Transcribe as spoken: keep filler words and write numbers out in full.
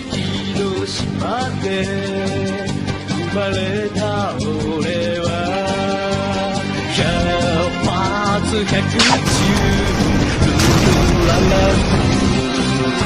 広島で生まれた俺は百発百中